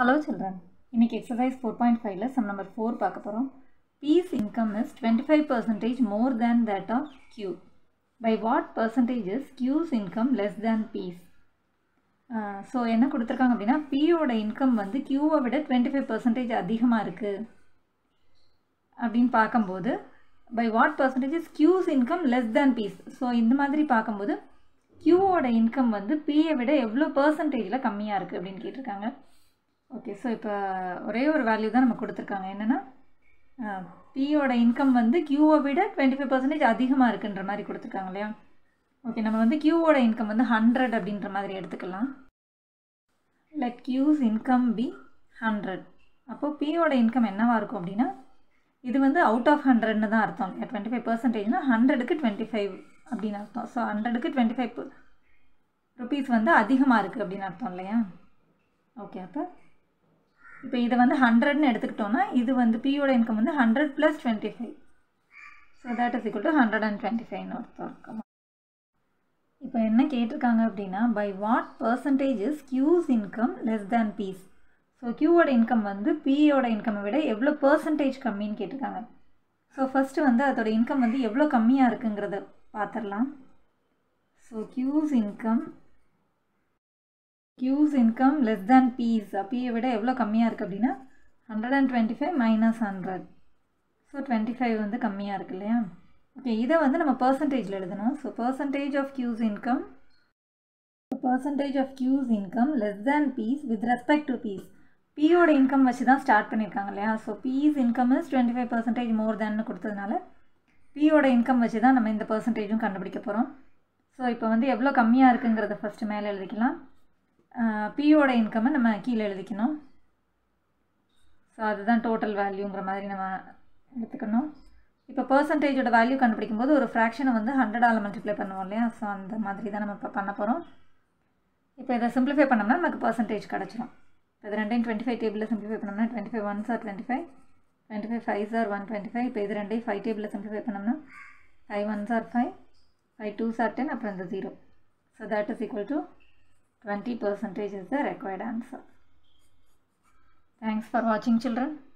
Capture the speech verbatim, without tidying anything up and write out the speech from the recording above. Hello children, இன்னைக்கு exercise four point five ல sum number four பார்க்க போறோம். P's income is twenty-five percent more than that of Q. By what percentage is Q's income less than P's? Uh, so என்ன கொடுத்திருக்காங்க அப்படினா P ஓட income வந்து Q ஓட விட twenty-five percent அதிகமா இருக்கு அப்படினு பாக்கும்போது by what percentage is Q's income less than P's? So இந்த மாதிரி பாக்கும்போது Q ஓட income வந்து P ஐ விட எவ்வளவு percentageல கம்மியா இருக்கு அப்படினு கேட்டிருக்காங்க. Okay, so இப்போ ஒரே ஒரு வேல்யூ தான் நமக்கு கொடுத்திருக்காங்க. என்னன்னா P ஓட இன்கம் வந்து Q ஓட விட twenty-five percent அதிகமா இருக்குன்ற மாதிரி கொடுத்திருக்காங்க இல்லையா? ஓகே, நம்ம வந்து Q ஓட இன்கம் வந்து one hundred அப்படின்ற மாதிரி எடுத்துக்கலாம். Let Q's income be one hundred. அப்போ P ஓட இன்கம் என்னவா இருக்கும் அப்படினா இது வந்து அவுட் ஆஃப் one hundred ன்னு தான் அர்த்தம். twenty-five percent னா one hundred க்கு twenty-five அப்படின அர்த்தம். சோ one hundred க்கு twenty-five rupees வந்து அதிகமா இருக்கு அப்படின அர்த்தம் இல்லையா? ஓகே, அப்ப இப்போ இது வந்து one hundred ன்னு எடுத்துக்கிட்டோம்னா இது வந்து P ஓட இன்கம் வந்து one hundred plus twenty-five. So that is equal to one hundred twenty-five ன்னு அர்த்தம். இப்போ என்ன கேட்டிருக்காங்க அப்படினா by what percentage is Q's income less than P's? So Q ஓட இன்கம் வந்து P ஓட இன்கம் விட எவ்வளவு percentage கம்மின்னு கேட்டிருக்காங்க. So first வந்து அதோட இன்கம் வந்து எவ்வளவு கம்மியா இருக்குங்கறத பாத்துறலாம். So Q's income Q's income less than P's. P விட எவ்வளவு கம்மியா இருக்கு அப்படினா one hundred twenty-five minus one hundred. So twenty-five வந்து கம்மியா இருக்கு இல்லையா? ஓகே, இத வந்து நம்ம percentage ல எழுதணும். So percentage of Q's income percentage of Q's income less than P's with respect to P's. P ஓட இன்கம் வச்சு தான் ஸ்டார்ட் பண்ணிருக்காங்க இல்லையா? So P's income is twenty-five percent more than ன்னு கொடுத்ததனால P ஓட இன்கம் வச்சு தான் நம்ம இந்த percentageம் கண்டுபிடிக்க போறோம். So இப்போ வந்து எவ்வளவு கம்மியா இருக்குங்கறத ஃபர்ஸ்ட் மேல எழுதிக்கலாம். P ஓட இன்கம் நம்ம கீழ எழுதிக்கணும். சோ அதுதான் டோட்டல் வேல்யூங்கற மாதிரி நம்ம எடுத்துக்கணும். இப்போ percentage ஓட வேல்யூ கண்டுபிடிக்கும்போது ஒரு ஃபிராக்ஷனை வந்து one hundred ஆல மல்டிப்ளை பண்ணுவோம் இல்லையா? சோ அந்த மாதிரி தான் நம்ம பண்ண போறோம். இப்போ இத சிம்பிளிஃபை பண்ணோம்னா நமக்கு percentage கிடைச்சிடும். இப்போ ரெண்டையும் twenty-five டேபிள்ல சிம்பிளிஃபை பண்ணோம்னா twenty-five ones are twenty-five, twenty-five fives are one hundred twenty-five. இப்போ இது ரெண்டையும் five டேபிள்ல சிம்பிளிஃபை பண்ணோம்னா five ones are five, five twos are ten, அப்புறம் அந்த zero. So that is equal to twenty percent is the required answer. Thanks for watching, children.